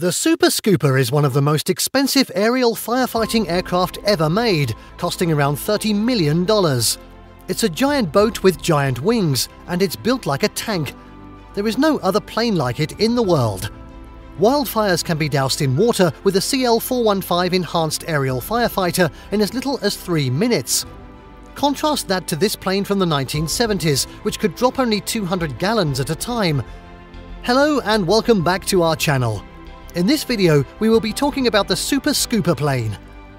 The Super Scooper is one of the most expensive aerial firefighting aircraft ever made, costing around $30 million. It's a giant boat with giant wings, and it's built like a tank. There is no other plane like it in the world. Wildfires can be doused in water with a CL-415 enhanced aerial firefighter in as little as 3 minutes. Contrast that to this plane from the 1970s, which could drop only 200 gallons at a time. Hello and welcome back to our channel. In this video, we will be talking about the Super Scooper plane.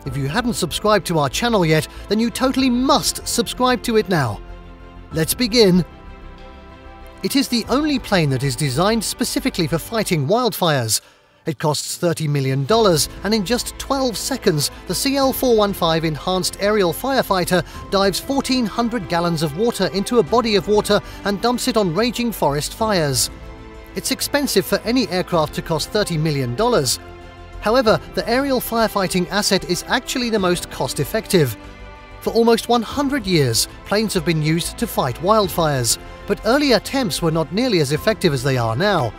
If you haven't subscribed to our channel yet, then you totally must subscribe to it now. Let's begin. It is the only plane that is designed specifically for fighting wildfires. It costs $30 million, and in just 12 seconds, the CL-415 Enhanced Aerial Firefighter dives 1,400 gallons of water into a body of water and dumps it on raging forest fires. It's expensive for any aircraft to cost $30 million. However, the aerial firefighting asset is actually the most cost-effective. For almost 100 years, planes have been used to fight wildfires, but early attempts were not nearly as effective as they are now.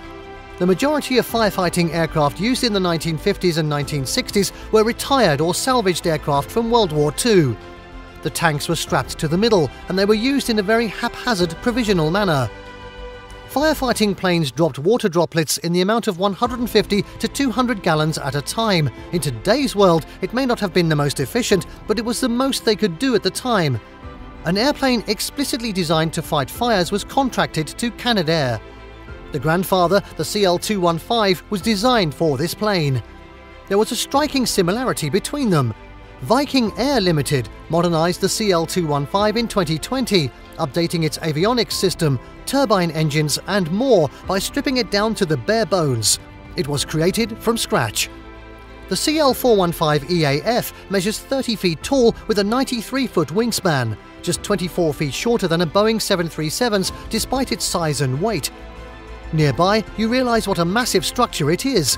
The majority of firefighting aircraft used in the 1950s and 1960s were retired or salvaged aircraft from World War II. The tanks were strapped to the middle, and they were used in a very haphazard, provisional manner. Firefighting planes dropped water droplets in the amount of 150 to 200 gallons at a time. In today's world, it may not have been the most efficient, but it was the most they could do at the time. An airplane explicitly designed to fight fires was contracted to Canadair. The grandfather, the CL-215, was designed for this plane. There was a striking similarity between them. Viking Air Limited modernized the CL-215 in 2020, updating its avionics system, turbine engines and more by stripping it down to the bare bones. It was created from scratch. The CL-415 EAF measures 30 feet tall with a 93-foot wingspan, just 24 feet shorter than a Boeing 737's despite its size and weight. Nearby, you realize what a massive structure it is.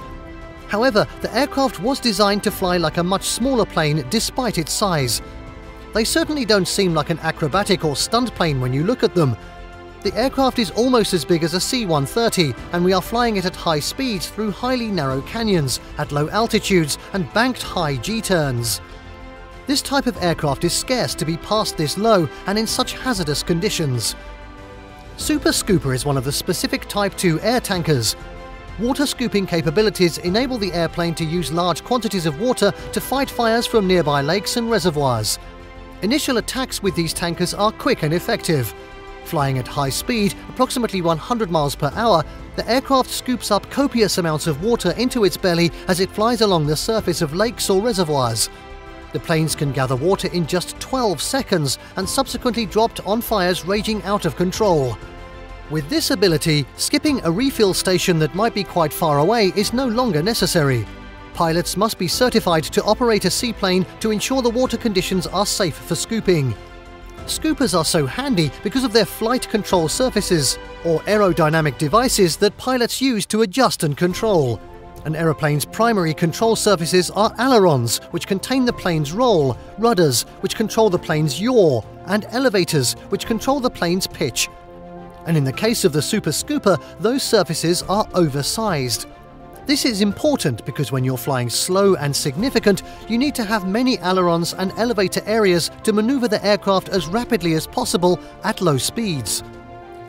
However, the aircraft was designed to fly like a much smaller plane despite its size. They certainly don't seem like an acrobatic or stunt plane when you look at them. The aircraft is almost as big as a C-130, and we are flying it at high speeds through highly narrow canyons, at low altitudes and banked high G-turns. This type of aircraft is scarce to be passed this low and in such hazardous conditions. Super Scooper is one of the specific Type II air tankers. Water scooping capabilities enable the airplane to use large quantities of water to fight fires from nearby lakes and reservoirs. Initial attacks with these tankers are quick and effective. Flying at high speed, approximately 100 miles per hour, the aircraft scoops up copious amounts of water into its belly as it flies along the surface of lakes or reservoirs. The planes can gather water in just 12 seconds and subsequently dropped on fires raging out of control. With this ability, skipping a refuel station that might be quite far away is no longer necessary. Pilots must be certified to operate a seaplane to ensure the water conditions are safe for scooping. Scoopers are so handy because of their flight control surfaces, or aerodynamic devices that pilots use to adjust and control. An aeroplane's primary control surfaces are ailerons, which contain the plane's roll, rudders, which control the plane's yaw, and elevators, which control the plane's pitch. And in the case of the Super Scooper, those surfaces are oversized. This is important because when you're flying slow and significant, you need to have many ailerons and elevator areas to maneuver the aircraft as rapidly as possible at low speeds.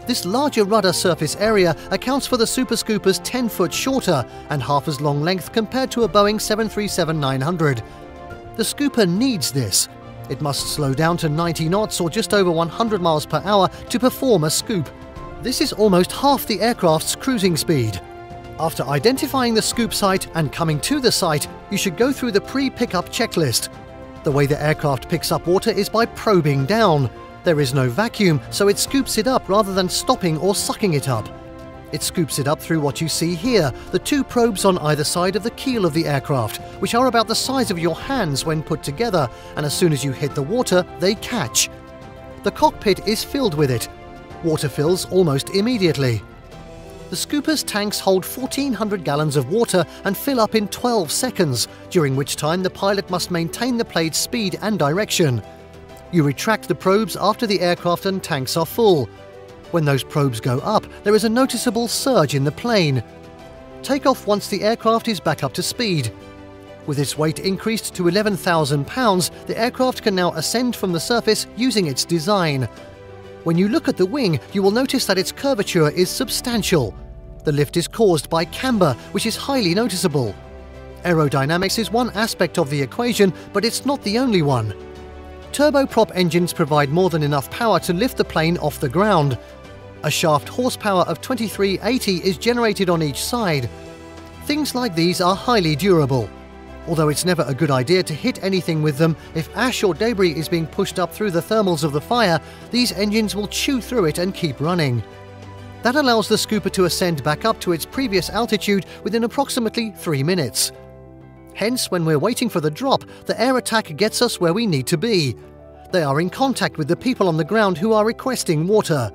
This larger rudder surface area accounts for the Super Scooper's 10 foot shorter and half as long length compared to a Boeing 737-900. The Scooper needs this. It must slow down to 90 knots or just over 100 miles per hour to perform a scoop. This is almost half the aircraft's cruising speed. After identifying the scoop site and coming to the site, you should go through the pre-pickup checklist. The way the aircraft picks up water is by probing down. There is no vacuum, so it scoops it up rather than stopping or sucking it up. It scoops it up through what you see here, the two probes on either side of the keel of the aircraft, which are about the size of your hands when put together, and as soon as you hit the water, they catch. The cockpit is filled with it. Water fills almost immediately. The Scooper's tanks hold 1,400 gallons of water and fill up in 12 seconds, during which time the pilot must maintain the plane's speed and direction. You retract the probes after the aircraft and tanks are full. When those probes go up, there is a noticeable surge in the plane. take off once the aircraft is back up to speed. With its weight increased to 11,000 pounds, the aircraft can now ascend from the surface using its design. When you look at the wing, you will notice that its curvature is substantial. The lift is caused by camber, which is highly noticeable. Aerodynamics is one aspect of the equation, but it's not the only one. Turboprop engines provide more than enough power to lift the plane off the ground. A shaft horsepower of 2380 is generated on each side. Things like these are highly durable. Although it's never a good idea to hit anything with them, if ash or debris is being pushed up through the thermals of the fire, these engines will chew through it and keep running. That allows the Scooper to ascend back up to its previous altitude within approximately 3 minutes. Hence, when we're waiting for the drop, the air attack gets us where we need to be. They are in contact with the people on the ground who are requesting water.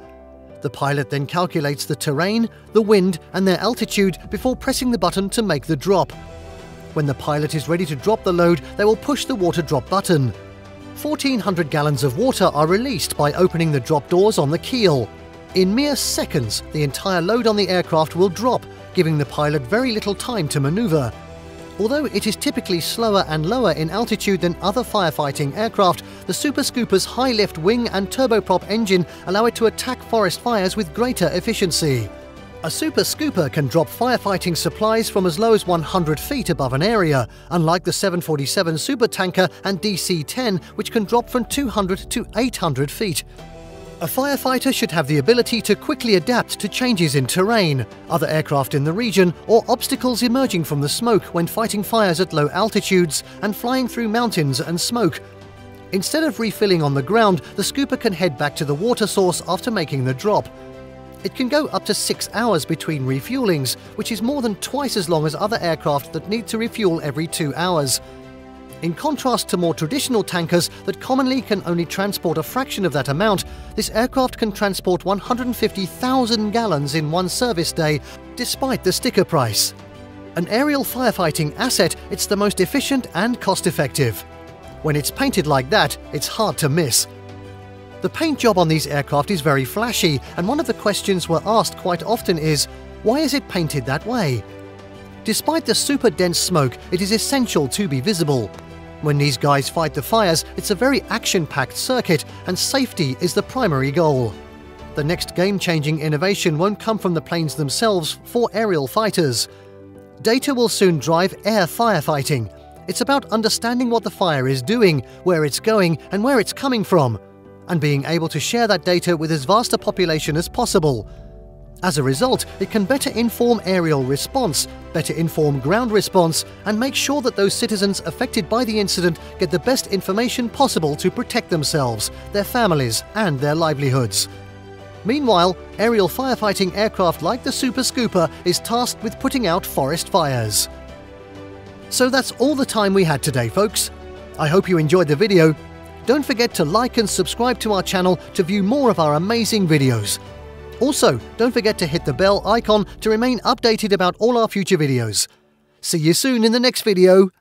The pilot then calculates the terrain, the wind, and their altitude before pressing the button to make the drop. When the pilot is ready to drop the load, they will push the water drop button. 1,400 gallons of water are released by opening the drop doors on the keel. In mere seconds, the entire load on the aircraft will drop, giving the pilot very little time to maneuver. Although it is typically slower and lower in altitude than other firefighting aircraft, the Super Scooper's high-lift wing and turboprop engine allow it to attack forest fires with greater efficiency. A Super Scooper can drop firefighting supplies from as low as 100 feet above an area, unlike the 747 Super Tanker and DC-10, which can drop from 200 to 800 feet. A firefighter should have the ability to quickly adapt to changes in terrain, other aircraft in the region, or obstacles emerging from the smoke when fighting fires at low altitudes and flying through mountains and smoke. Instead of refilling on the ground, the Scooper can head back to the water source after making the drop. It can go up to 6 hours between refuelings, which is more than twice as long as other aircraft that need to refuel every 2 hours. In contrast to more traditional tankers that commonly can only transport a fraction of that amount, this aircraft can transport 150,000 gallons in one service day, despite the sticker price. An aerial firefighting asset, it's the most efficient and cost-effective. When it's painted like that, it's hard to miss. The paint job on these aircraft is very flashy, and one of the questions we're asked quite often is, why is it painted that way? Despite the super dense smoke, it is essential to be visible. When these guys fight the fires, it's a very action-packed circuit, and safety is the primary goal. The next game-changing innovation won't come from the planes themselves for aerial fighters. Data will soon drive air firefighting. It's about understanding what the fire is doing, where it's going, and where it's coming from, and being able to share that data with as vast a population as possible. As a result, it can better inform aerial response, better inform ground response, and make sure that those citizens affected by the incident get the best information possible to protect themselves, their families, and their livelihoods. Meanwhile, aerial firefighting aircraft like the Super Scooper is tasked with putting out forest fires. So that's all the time we had today, folks. I hope you enjoyed the video. Don't forget to like and subscribe to our channel to view more of our amazing videos. Also, don't forget to hit the bell icon to remain updated about all our future videos. See you soon in the next video.